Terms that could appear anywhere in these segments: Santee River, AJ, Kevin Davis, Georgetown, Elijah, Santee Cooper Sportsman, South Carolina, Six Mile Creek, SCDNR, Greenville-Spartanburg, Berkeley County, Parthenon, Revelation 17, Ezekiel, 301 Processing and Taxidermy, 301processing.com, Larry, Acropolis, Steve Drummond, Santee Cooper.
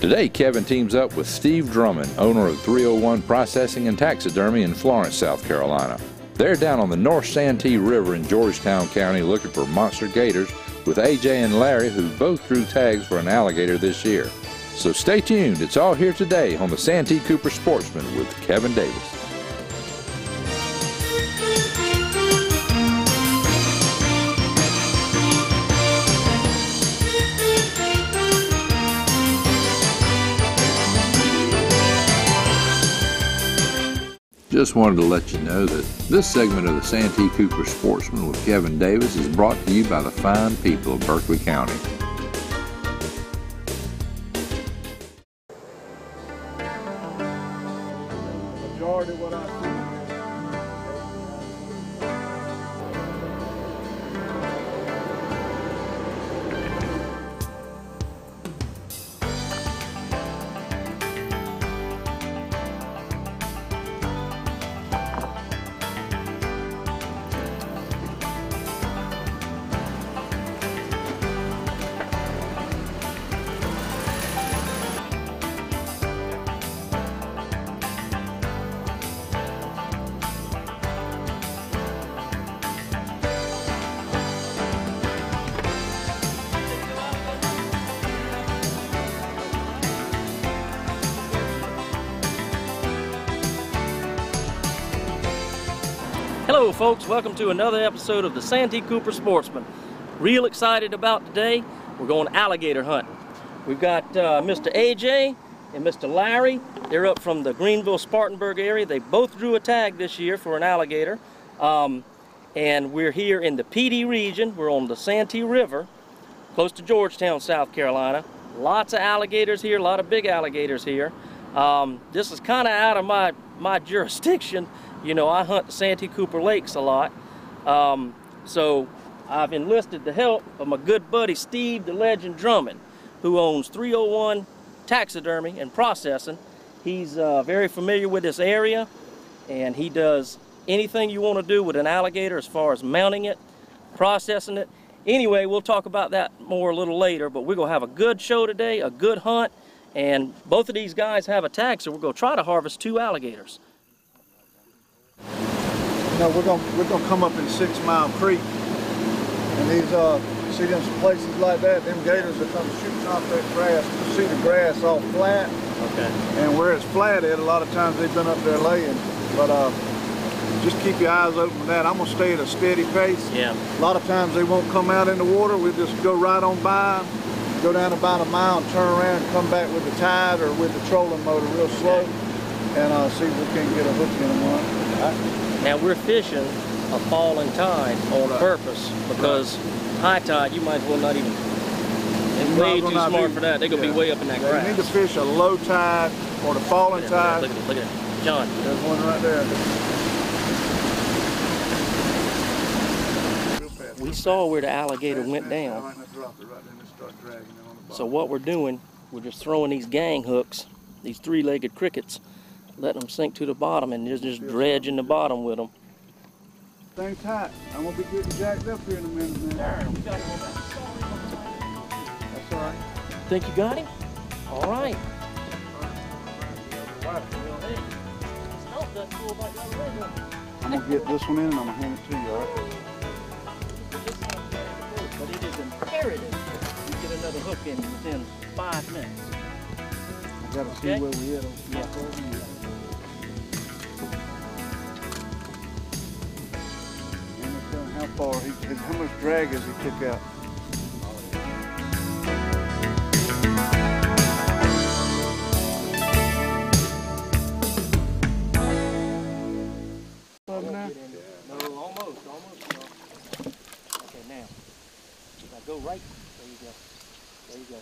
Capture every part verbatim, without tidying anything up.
Today, Kevin teams up with Steve Drummond, owner of three oh one Processing and Taxidermy in Florence, South Carolina. They're down on the North Santee River in Georgetown County looking for monster gators with A J and Larry, who both drew tags for an alligator this year. So stay tuned. It's all here today on the Santee Cooper Sportsman with Kevin Davis. Just wanted to let you know that this segment of the Santee Cooper Sportsman with Kevin Davis is brought to you by the fine people of Berkeley County. Majority of what Hello folks, welcome to another episode of the Santee Cooper Sportsman. Real excited about today, we're going alligator hunting. We've got uh, Mister A J and Mister Larry. They're up from the Greenville-Spartanburg area. They both drew a tag this year for an alligator. Um, and we're here in the P D region. We're on the Santee River, close to Georgetown, South Carolina. Lots of alligators here, a lot of big alligators here. Um, this is kind of out of my, my jurisdiction. You know, I hunt the Santee Cooper Lakes a lot, um, so I've enlisted the help of my good buddy Steve the Legend Drummond, who owns three oh one Taxidermy and Processing. He's uh, very familiar with this area, and he does anything you want to do with an alligator as far as mounting it, processing it. Anyway, we'll talk about that more a little later, but we're going to have a good show today, a good hunt, and both of these guys have a tag, so we're going to try to harvest two alligators. You know, we're gonna we're gonna come up in Six Mile Creek, and these uh see them some places like that. Them gators are coming shooting off that grass. You see the grass all flat. Okay. And where it's flatted, a lot of times they've been up there laying. But uh, just keep your eyes open for that. I'm gonna stay at a steady pace. Yeah. A lot of times they won't come out in the water. We'll just go right on by, go down about a mile, and turn around, and come back with the tide or with the trolling motor real slow, and uh, see if we can get a hook in them on. Now we're fishing a falling tide on purpose because high tide, you might as well not even, it's way too smart for that. They're going to be way up in that grass. You need to fish a low tide or the falling tide. Look at it, look at it. John. There's one right there. We saw where the alligator went down. So what we're doing, we're just throwing these gang hooks, these three-legged crickets, letting them sink to the bottom, and just just dredging the bottom with them. Stay tight. I'm gonna be getting jacked up here in a minute, man. That's all right. Think you got him? All right. I'm gonna get this one in, and I'm gonna hand it to you. All right. But it is imperative you get another hook in within five minutes. I gotta see where we hit him. How far, he, how much drag does he kick out? Now? No, almost, almost. Okay, now, now go right. There you go. There you go.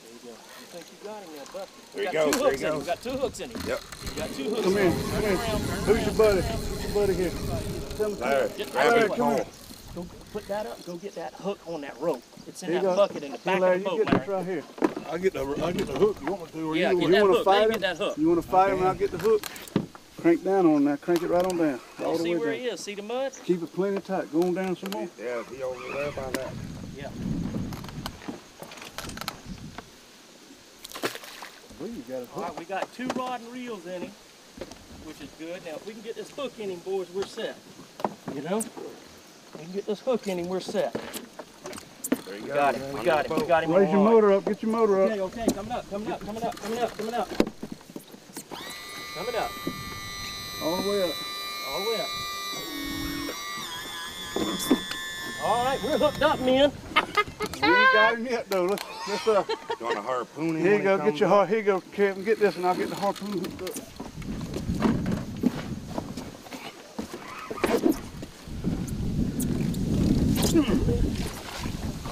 There you go. You think you got him now, Buster? There you go. There you go. We got two hooks in him. Yep. We got two hooks. Come in. Come in. Who's your buddy? Who's your buddy here? Larry, Larry, come on. Go put that up. Go get that hook on that rope. It's in that bucket in the back of the boat, Larry. You get this right here. I'll get the, I'll get the hook. You want me to? Or yeah, you, get, you that want to fight him? Get that hook. You want to fight him? I'll get the hook. Crank down on that. Crank it right on down. All the way down. See where he is. See the mud? Keep it plenty tight. Go on down some more. Yeah, be over there by that. Yeah. believe you got a hook. All right, we got two rod and reels in him, which is good. Now, if we can get this hook in him, boys, we're set. You know? If we can get this hook in him, we're set. There you we go. Got him. We got him. We got him. Raise your motor up. Get your motor up. Okay, okay. Coming up. Coming up. Coming up. Coming up. Coming up. Coming up. All the way up. All the way up. All right, we're hooked up, men. We ain't got him yet, though. Let's, let's uh. You want a harpoon? Here you go. Get your har. Here you go, Kevin. Get this, and I'll get the harpoon hooked up.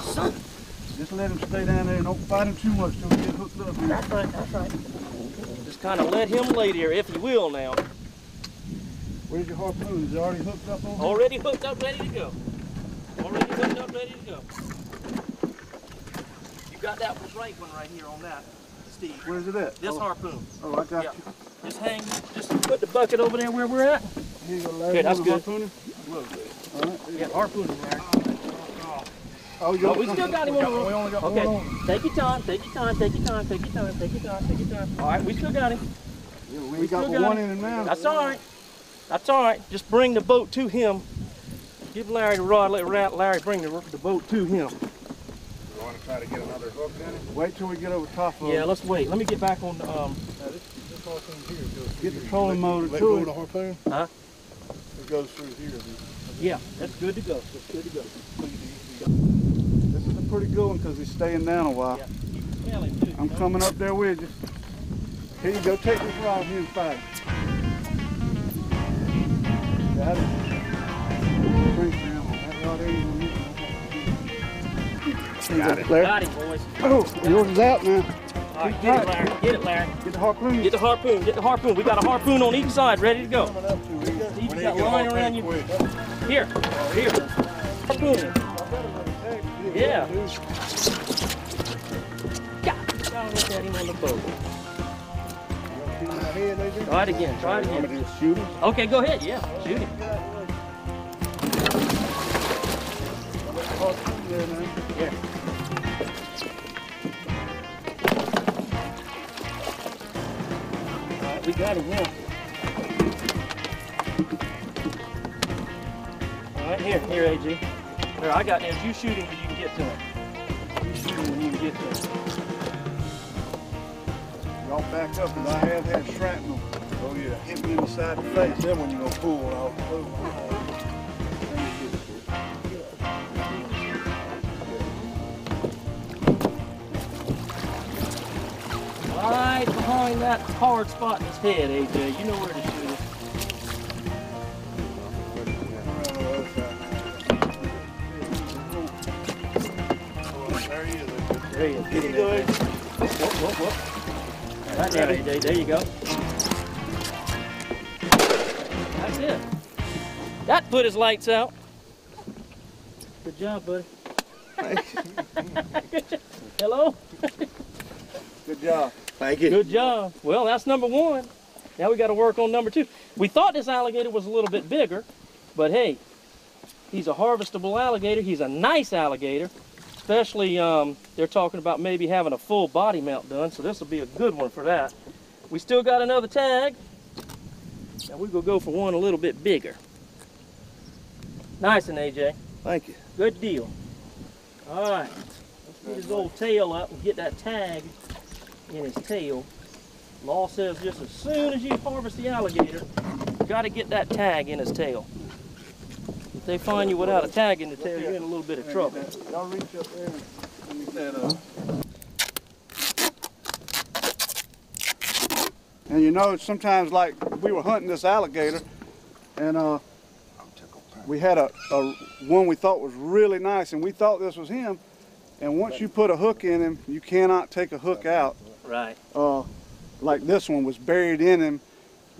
Son. Just let him stay down there and don't fight him too much till we get hooked up. That's right. That's right. Just kind of let him lay there, if he will. Now. Where's your harpoon? Is it already hooked up on? Already hooked up, ready to go. Already hooked up, ready to go. You got that right one right here on that, Steve. Where's it at? This oh. harpoon. Oh, I got yeah. you. Just hang, just put the bucket over there where we're at. Here you go, Larry. Good, that's good. Harpooner? All right. Yeah, harpoon in there. Oh, you oh, we still got him on the rope. We only got okay. one on. Take your time, take your time, take your time, take your time, take your time, take your time. All right, we still got him. Yeah, we, we got, got one him. in him now. That's all right. That's all right. Just bring the boat to him. Give Larry the rod. Let Larry bring the, the boat to him. You want to try to get another hook in? Wait till we get over top of him. Yeah, let's wait. Let me get back on the... Um, now, this, this harpoon here goes through. Get the trolling motor to it. Let go of the harpoon? Huh? It goes through here. Yeah, that's good to go. That's good to go. This is a pretty good one because he's staying down a while. Yeah. You can tell him too, I'm know? coming up there with you. Here you go. Take this rod here and fight him. Got it. Got it. Got it, boys. Oh, yours is out now. All right, get it, Larry. Get it, Larry. Get the harpoon. Get the harpoon. Get the harpoon. We got a harpoon on each side, ready to go. You got line around you. Here, here. Harpoon. Yeah. Gotta look at him on the boat. Try it again. Try it again. Shoot him. Okay, go ahead. Yeah, shoot him. There, yeah. All right, we got him now. All right, here, here, A J. There, I got him. You shoot him when you can get to him. You shoot him when you can get to him. Y'all back up, because I have had shrapnel. Oh, yeah. Hit me in the side of the face. Then when you're going to pull one off the boat. Right behind that hard spot in his head, A J. You know where to shoot it. There he is. There he is. Get him there. Whoop, whoop, whoop. Right there, A J. There you go. That's it. That put his lights out. Good job, buddy. Hello? Good job. Thank you. Good job. Well, that's number one. Now we got to work on number two. We thought this alligator was a little bit bigger, but hey, he's a harvestable alligator. He's a nice alligator, especially um, they're talking about maybe having a full body mount done, so this will be a good one for that. We still got another tag. Now we're going to go for one a little bit bigger. Nice one, A J. Thank you. Good deal. All right. Let's get his old tail up and get that tag in his tail. Law says just as soon as you harvest the alligator, you got to get that tag in his tail. If they find you without a tag in the tail, you're in a little bit of trouble. Y'all reach up there and get that up. And you know, sometimes like we were hunting this alligator, and uh, we had a, a one we thought was really nice, and we thought this was him. And once you put a hook in him, you cannot take a hook out. Right. Uh, like this one was buried in him.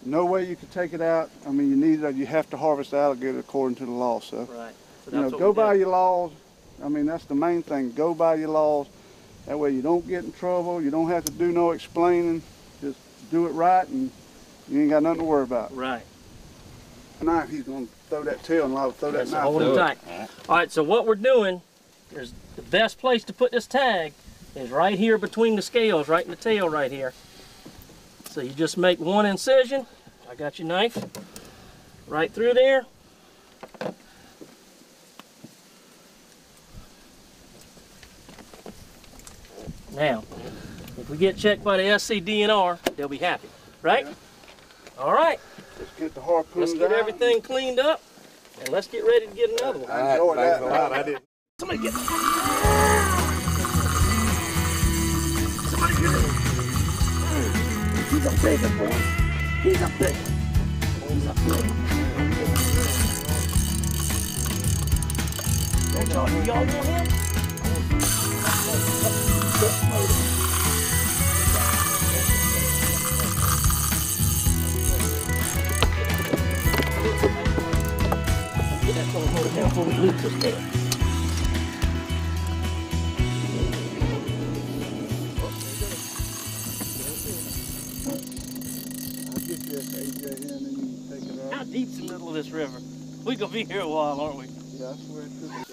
No way you could take it out. I mean, you need to, you have to harvest the alligator according to the law. So, right. So you know, go by your laws. I mean, that's the main thing. Go by your laws. That way you don't get in trouble. You don't have to do no explaining. Just do it right, and you ain't got nothing to worry about. Right. Tonight he's gonna throw that tail, and I'll throw that knife. Hold him tight. All right. All right. So what we're doing. There's the best place to put this tag is right here between the scales, right in the tail right here. So you just make one incision. I got your knife right through there. Now, if we get checked by the S C D N R, they'll be happy, right? Yeah. All right. Let's get the harpoon Let's get down. everything cleaned up, and let's get ready to get another one. I enjoyed that. Thanks a lot. I did. Somebody get it. Somebody get it. He's a bigger boy. He's a bigger. He's a bigger. Don't y'all, do y'all know him? Get that phone hold down before we lose this thing. How deep's the middle of this river? We're going to be here a while, aren't we? Yeah, I swear it took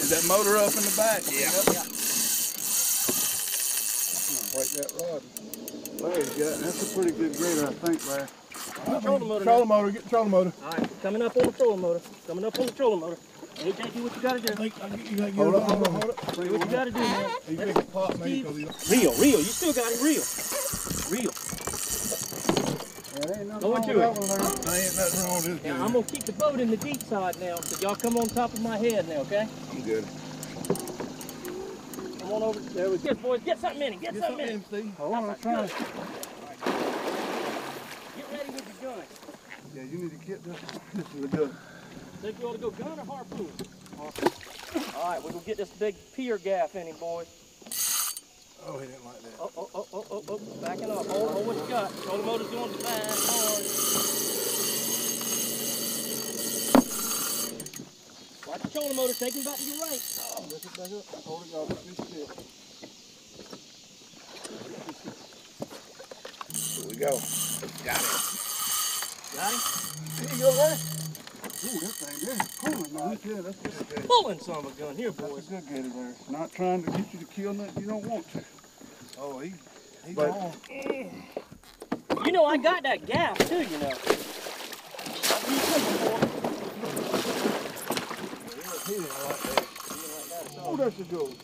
Is that motor up in the back? Yeah. yeah. Break that rod. Larry's got That's a pretty good grader, I think, Larry. Right, trolling motor. Trolling motor. Get the trolling motor. All right. Coming up on the trolling motor. Coming up on the trolling motor. A J, do what you gotta do. Like, you gotta hold up, hold up, hold up. Do what you gotta do, man. You make a pop, man. Real, real. You still got it, real. Real. Yeah, ain't nothing Go into it. Ain't nothing wrong with this dude. Now, I'm gonna keep the boat in the deep side now, so y'all come on top of my head now, okay? I'm good. Come on over. There we go. Get, boys. Get something in it. Get, get something in it. Hold on, I'm trying to. Get ready with your gun. Yeah, you need to get this. This is a good one. Think you ought to go gun or harpoon? Harpoon. All right, we're going to get this big pier gaff in him, boys. Oh, he didn't like that. Oh, oh, oh, oh, oh, oh. Backing up. Hold on, what you got? Trolling motor's doing fine. Hard. Watch the trolling motor. Take him back to your right. Oh, lift it back up. Hold it off. Let me still. Here we go. Got him. Got him? Here you go, right? Ooh, that thing there is pulling, man. Yeah, that's good. good. Pulling some of a gun here, boys. That's a good gator there. Not trying to get you to kill nothing you don't want to. Oh, he, he's on. You know, I got that gaff, too, you know. Oh, that's a good one.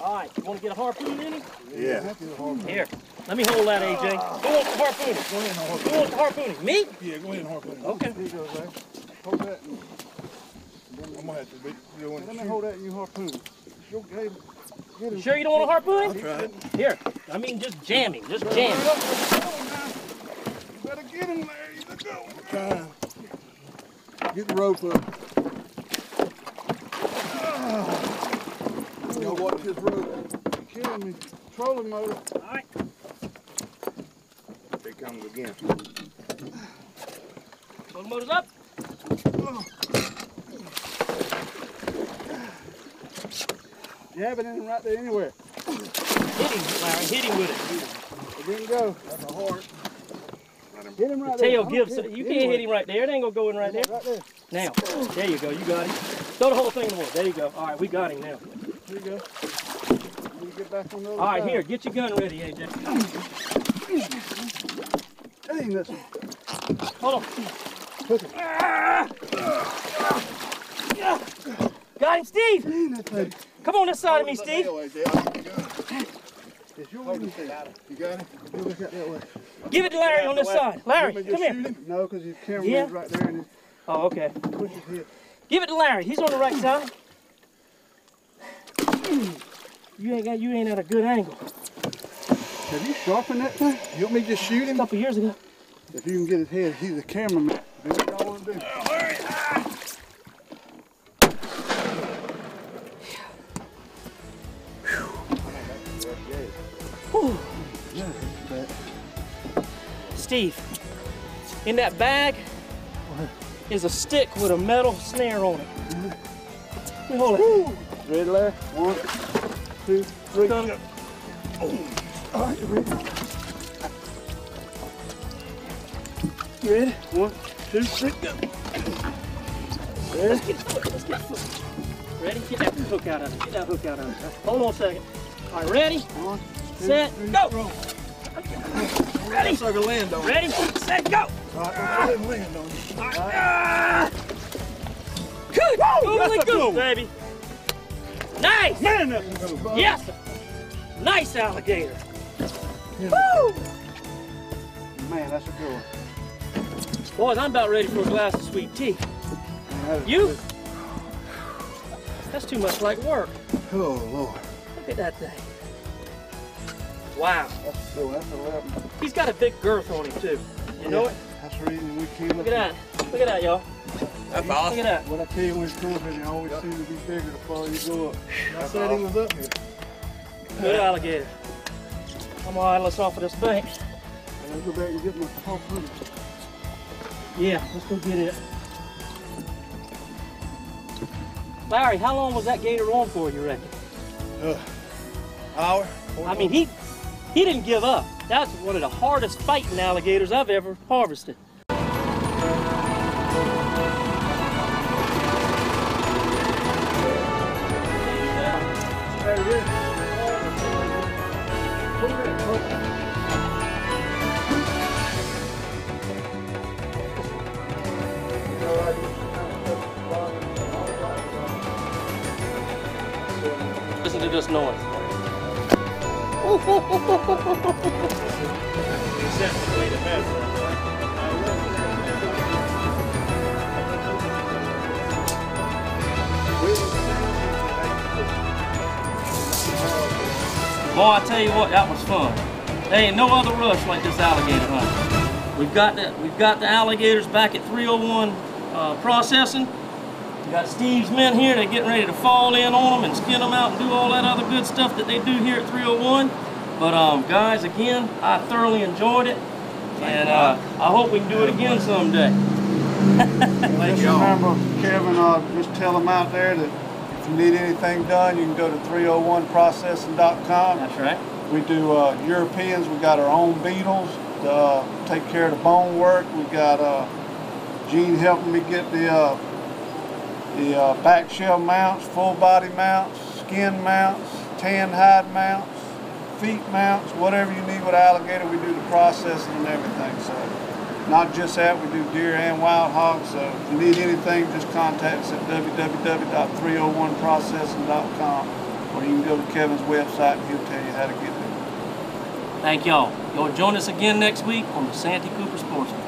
All right, you want to get a harpoon in him? Yeah. Here. Let me hold that, A J. Go on with the harpooning. Go ahead and harpooning. Go on with the harpooning. Me? Yeah, go ahead and harpooning. Okay. Here you go, Zach. Hold that. I'm going to have to be the one to shoot. Let me hold that and you harpoon. You sure you don't want to harpoon? I'll try it. Here. I mean, just jam him. Just jam him. You better get him, Larry. Let's go. Time. Get the rope up. You know, watch this rope. You're killing me. Trolling motor. All right. Here comes again. Trolling motor's up. Oh. Jab it in him right there anywhere. Hit him, Larry. Hit him with it. It didn't go. That's a heart. Hit him right the tail there. Gives it. You can't anywhere. Hit him right there. It ain't going to go in right there. Right there. Now. There you go. You got him. Throw the whole thing in the water. There you go. All right. We got him now. Here you go. Get back on the other All right, side. Here, get your gun ready, A J. That ain't nothing. Hold on. Hook it. Ah! Ah! Got him, Steve. Man, Come on this side of me, Steve. Way, you got it. You got it? You got it? You look out that way. Give it to Larry on this side. Larry, come here. Him? No, because your camera yeah. is right there. And oh, okay. Push his hip. Give it to Larry. He's on the right side. You ain't got you ain't at a good angle. Have you sharpened that thing? You want me to just shoot him? A couple years ago. If you can get his head, he's a cameraman. Do what y'all want to do. Oh, hurry. Ah. Whew. Yeah, that's bad. Steve, in that bag what? is a stick with a metal snare on it. Mm-hmm. Let me hold Whew. it. Ready, Larry? One. Two, three, go. Go. Oh. All right, you ready? You ready? One, two, three, go. Let's get hooked. Let's get hooked. Ready? Get that hook out of it. Get that hook out of it. Hold on a second. All right, ready? One, two, set, three, go. Roll. Okay. Ready? So I can land on it. Ready? Set, go. All right, I didn't land on it. All right. Ah. Good. Whoa, that's a good one, baby. Nice. Man, that's a good. Yes. Nice alligator. Yeah. Woo. Man, that's a good one. Boys, I'm about ready for a glass of sweet tea. You? That's too much like work. Oh, Lord. Look at that thing. Wow. That's still, that's eleven. He's got a big girth on him, too. You yeah, know it? That's the reason we came Look up. Look at that. Look at that, y'all. That's Look awesome. Look at that. When I tell you when it's cool, it always yep. seems to be bigger the farther you go up. I said awesome. He was up here. Good alligator. Come on, let's off of this bank. Let's go back and get my top hoodie. Yeah, let's go get it. Larry, how long was that gator on for, you reckon? Uh, hour. I mean, he he didn't give up. That's one of the hardest fighting alligators I've ever harvested. Listen to this noise. Boy, I tell you what, that was fun. There ain't no other rush like this alligator hunt. We've got the we've got the alligators back at three oh one uh, processing. We got Steve's men here, they're getting ready to fall in on them and skin them out and do all that other good stuff that they do here at three oh one. But um, guys, again, I thoroughly enjoyed it, and uh, I hope we can do it again someday. Thank you. Remember, Kevin, uh, just tell them out there that if you need anything done, you can go to three oh one processing dot com. That's right. We do uh, Europeans, we got our own beetles to uh, take care of the bone work. We got uh, Gene helping me get the uh, The uh, back shell mounts, full body mounts, skin mounts, tan hide mounts, feet mounts, whatever you need with alligator, we do the processing and everything. So not just that, we do deer and wild hogs. So if you need anything, just contact us at w w w dot three oh one processing dot com, or you can go to Kevin's website and he'll tell you how to get there. Thank y'all. Y'all join us again next week on the Santee Cooper Sportsman.